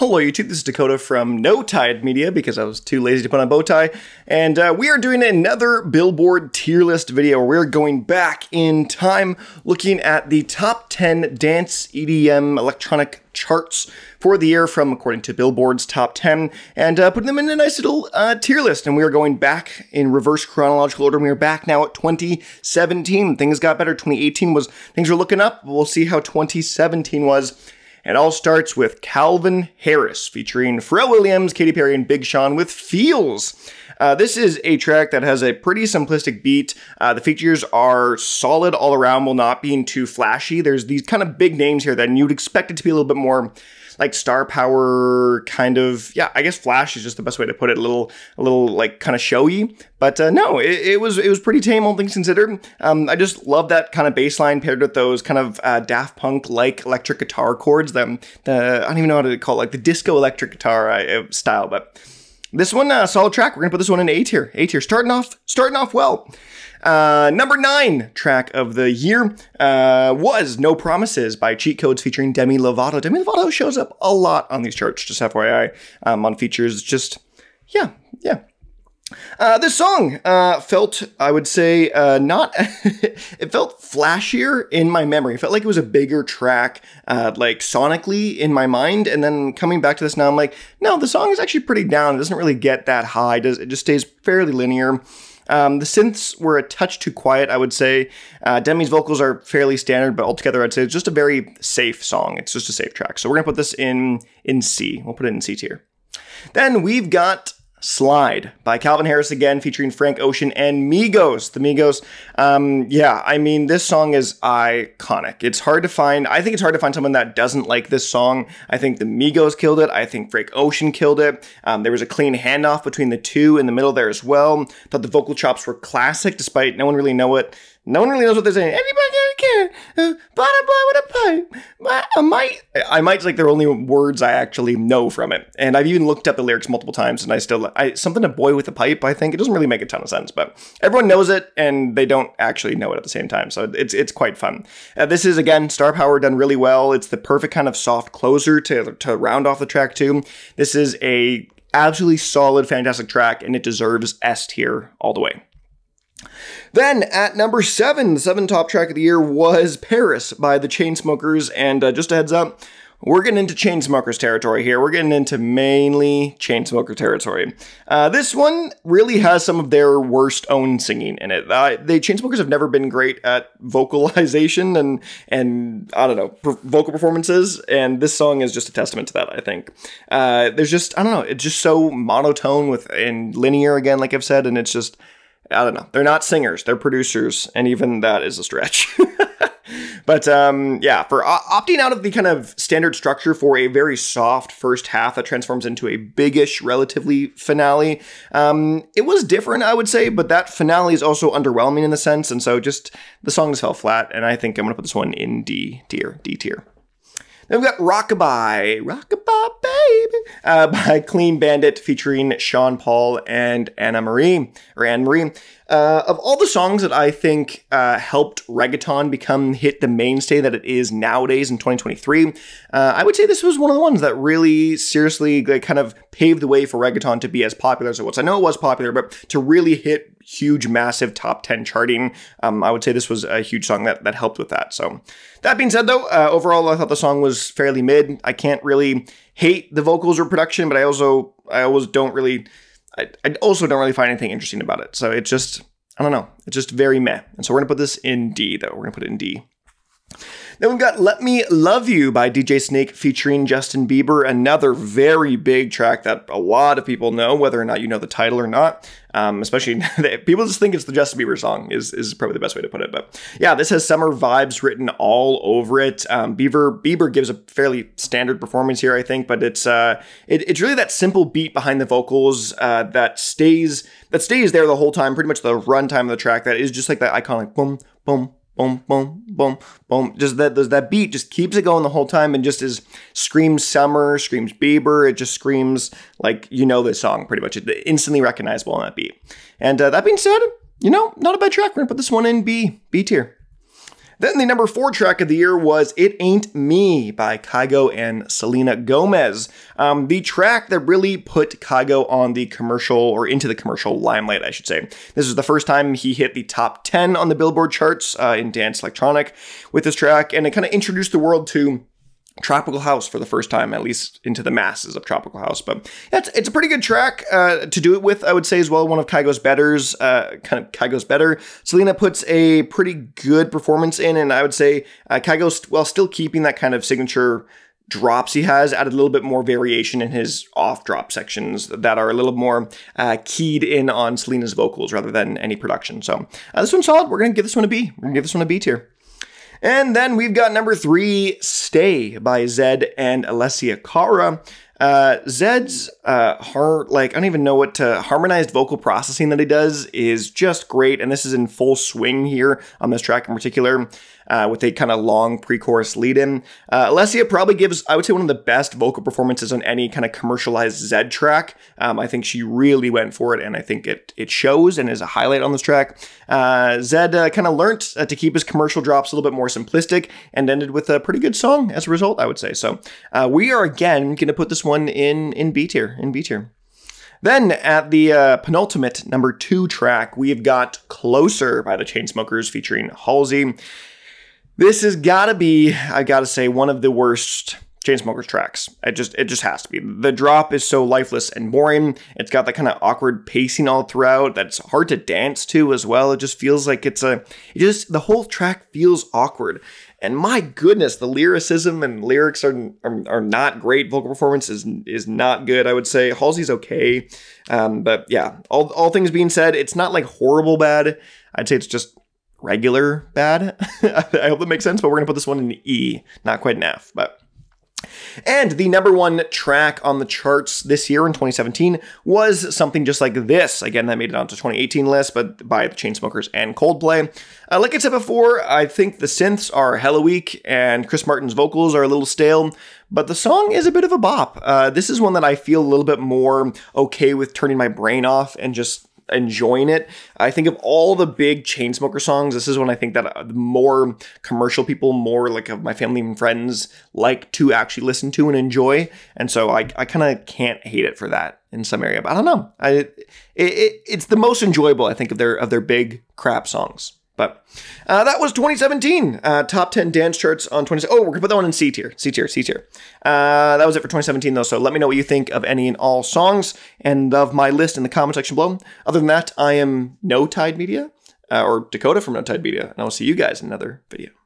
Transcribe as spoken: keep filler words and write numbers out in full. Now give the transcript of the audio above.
Hello YouTube, this is Dakota from No Tide Media because I was too lazy to put on a bow tie, and uh, we are doing another Billboard tier list video where we're going back in time looking at the top ten dance, E D M, electronic charts for the year from according to Billboard's top ten, and uh, putting them in a nice little uh, tier list. And we are going back in reverse chronological order. We are back now at twenty seventeen. Things got better. twenty eighteen was, things were looking up. We'll see how twenty seventeen was. It all starts with Calvin Harris featuring Pharrell Williams, Katy Perry, and Big Sean with Feels. Uh, this is a track that has a pretty simplistic beat. Uh, the features are solid all around while not being too flashy. There's these kind of big names here that you'd expect it to be a little bit more like star power kind of, yeah, I guess flash is just the best way to put it. A little, a little like kind of showy, but uh, no, it, it was it was pretty tame, all things considered. Um, I just love that kind of bass line paired with those kind of uh, Daft Punk like electric guitar chords. Them, the I don't even know how to call it, like the disco electric guitar uh, style, but. This one, uh, solid track. We're gonna put this one in A tier. A tier, starting off, starting off well. Uh, number nine track of the year uh, was No Promises by Cheat Codes featuring Demi Lovato. Demi Lovato shows up a lot on these charts, just F Y I, um, on features. Just, yeah, yeah. Uh, this song uh, felt, I would say, uh, not, it felt flashier in my memory. It felt like it was a bigger track, uh, like sonically in my mind. And then coming back to this now, I'm like, no, the song is actually pretty down. It doesn't really get that high. It, does, it just stays fairly linear. Um, the synths were a touch too quiet, I would say. Uh, Demi's vocals are fairly standard, but altogether, I'd say it's just a very safe song. It's just a safe track. So we're gonna put this in, in C. We'll put it in C tier. Then we've got Slide by Calvin Harris again, featuring Frank Ocean and Migos. The Migos, um, yeah, I mean, this song is iconic. It's hard to find, I think it's hard to find someone that doesn't like this song. I think the Migos killed it. I think Frank Ocean killed it. Um, there was a clean handoff between the two in the middle there as well. Thought the vocal chops were classic, despite no one really know it. No one really knows what they're saying. Anybody can care. Bada boy with a pipe. I might. I might like their only words I actually know from it. And I've even looked up the lyrics multiple times, and I still I something a boy with a pipe. I think it doesn't really make a ton of sense, but everyone knows it, and they don't actually know it at the same time. So it's it's quite fun. Uh, this is again star power done really well. It's the perfect kind of soft closer to to round off the track too. This is a absolutely solid, fantastic track, and it deserves S tier all the way. Then at number seven, the seventh top track of the year was Paris by The Chainsmokers. And uh, just a heads up, we're getting into Chainsmokers territory here. We're getting into mainly Chainsmoker territory. Uh, this one really has some of their worst own singing in it. Uh, the Chainsmokers have never been great at vocalization and, and I don't know, per vocal performances. And this song is just a testament to that, I think. Uh, there's just, I don't know, it's just so monotone with and linear again, like I've said, and it's just... I don't know. They're not singers, they're producers, and even that is a stretch. But um, yeah, for opting out of the kind of standard structure for a very soft first half that transforms into a biggish, relatively finale, um, it was different, I would say, but that finale is also underwhelming in the sense, and so just the song just fell flat, and I think I'm gonna put this one in D tier, D tier. Then we've got Rockabye, Rockabye Baby, uh, by Clean Bandit featuring Sean Paul and Anne-Marie, or Anne-Marie. Uh, of all the songs that I think uh, helped reggaeton become hit the mainstay that it is nowadays in twenty twenty-three, uh, I would say this was one of the ones that really seriously like, kind of paved the way for reggaeton to be as popular as it was. I know it was popular, but to really hit huge, massive top ten charting. Um, I would say this was a huge song that, that helped with that. So that being said, though, uh, overall, I thought the song was fairly mid. I can't really hate the vocals or production, but I also, I always don't really, I, I also don't really find anything interesting about it. So it's just, I don't know. It's just very meh. And so we're gonna put this in D though. We're gonna put it in D. Then we've got Let Me Love You by D J Snake featuring Justin Bieber, another very big track that a lot of people know, whether or not you know the title or not. Um, especially, people just think it's the Justin Bieber song is, is probably the best way to put it. But yeah, this has summer vibes written all over it. Um, Bieber, Bieber gives a fairly standard performance here, I think, but it's uh, it, it's really that simple beat behind the vocals uh, that stays that stays there the whole time, pretty much the runtime of the track that is just like that iconic boom, boom, boom, boom, boom, boom. Just that that beat just keeps it going the whole time and just is screams summer, screams Bieber. It just screams like, you know, this song pretty much. It's instantly recognizable on that beat. And uh, that being said, you know, not a bad track. We're gonna put this one in B, B tier. Then the number four track of the year was It Ain't Me by Kygo and Selena Gomez. Um, the track that really put Kygo on the commercial, or into the commercial limelight, I should say. This is the first time he hit the top ten on the Billboard charts uh, in dance electronic with this track, and it kind of introduced the world to Tropical House for the first time, at least into the masses of Tropical House. But it's, it's a pretty good track uh, to do it with, I would say, as well. One of Kygo's betters, uh, kind of Kygo's better. Selena puts a pretty good performance in, and I would say uh, Kygo's, while still keeping that kind of signature drops he has, added a little bit more variation in his off-drop sections that are a little more uh, keyed in on Selena's vocals rather than any production. So uh, this one's solid. We're going to give this one a B. We're going to give this one a B tier. And then we've got number three, Stay by Zedd and Alessia Cara. Uh, Zedd's, uh, har like, I don't even know what to, harmonized vocal processing that he does is just great. And this is in full swing here on this track in particular, uh, with a kind of long pre-chorus lead in. Uh, Alessia probably gives, I would say, one of the best vocal performances on any kind of commercialized Zedd track. Um, I think she really went for it, and I think it, it shows and is a highlight on this track. Uh, Zedd, uh, kind of learned uh, to keep his commercial drops a little bit more simplistic and ended with a pretty good song as a result, I would say. So, uh, we are again going to put this one One in in B tier, in B tier. Then at the uh, penultimate number two track, we have got Closer by the Chainsmokers featuring Halsey. This has got to be, I gotta say, one of the worst Chainsmokers tracks. It just, it just has to be. The drop is so lifeless and boring. It's got that kind of awkward pacing all throughout that's hard to dance to as well. It just feels like it's a, it just, the whole track feels awkward. And my goodness, the lyricism and lyrics are, are, are not great. Vocal performance is, is not good, I would say. Halsey's okay. Um, but yeah, all, all things being said, it's not like horrible bad. I'd say it's just regular bad. I hope that makes sense, but we're gonna put this one in an E, not quite an F, but. And the number one track on the charts this year in twenty seventeen was something just like this. Again, that made it onto twenty eighteen list, but by the Chainsmokers and Coldplay. Uh, like I said before, I think the synths are hella weak and Chris Martin's vocals are a little stale, but the song is a bit of a bop. Uh, this is one that I feel a little bit more okay with turning my brain off and just enjoying it. I think of all the big Chainsmoker songs, this is one I think that more commercial people, more like of my family and friends, like to actually listen to and enjoy. And so I, I kind of can't hate it for that in some area. But I don't know. I it, it, it's the most enjoyable, I think, of their of their big crap songs. But uh, that was twenty seventeen, uh, top ten dance charts on twenty. Oh, we're gonna put that one in C tier, C tier, C tier. Uh, that was it for twenty seventeen though. So let me know what you think of any and all songs and of my list in the comment section below. Other than that, I am No Tide Media uh, or Dakota from No Tide Media, and I will see you guys in another video.